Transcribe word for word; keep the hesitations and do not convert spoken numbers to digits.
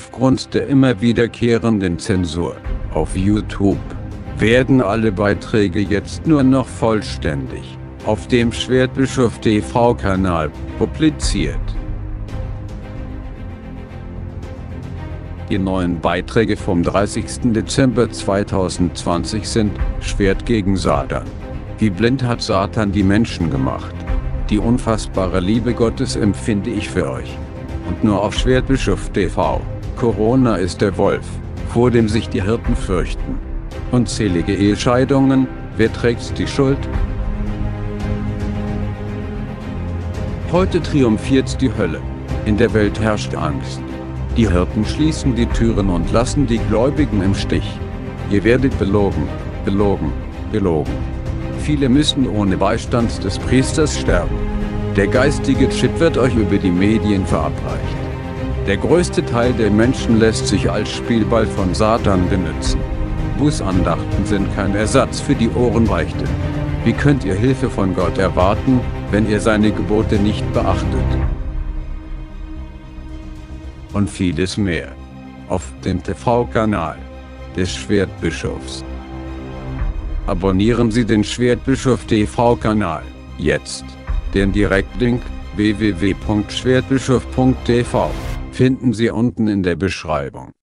Aufgrund der immer wiederkehrenden Zensur auf YouTube werden alle Beiträge jetzt nur noch vollständig auf dem Schwertbischof Punkt T V Kanal publiziert. Die neuen Beiträge vom dreißigsten Dezember zweitausendzwanzig sind Schwert gegen Satan. Wie blind hat Satan die Menschen gemacht? Die unfassbare Liebe Gottes empfinde ich für euch. Und nur auf Schwertbischof Punkt T V. Corona ist der Wolf, vor dem sich die Hirten fürchten. Unzählige Ehescheidungen, wer trägt die Schuld? Heute triumphiert die Hölle. In der Welt herrscht Angst. Die Hirten schließen die Türen und lassen die Gläubigen im Stich. Ihr werdet belogen, belogen, belogen. Viele müssen ohne Beistand des Priesters sterben. Der geistige Chip wird euch über die Medien verabreicht. Der größte Teil der Menschen lässt sich als Spielball von Satan benutzen. Bußandachten sind kein Ersatz für die Ohrenbeichte. Wie könnt ihr Hilfe von Gott erwarten, wenn ihr seine Gebote nicht beachtet? Und vieles mehr auf dem T V-Kanal des Schwertbischofs. Abonnieren Sie den Schwertbischof T V-Kanal jetzt. Den Direktlink w w w Punkt schwertbischof Punkt T V finden Sie unten in der Beschreibung.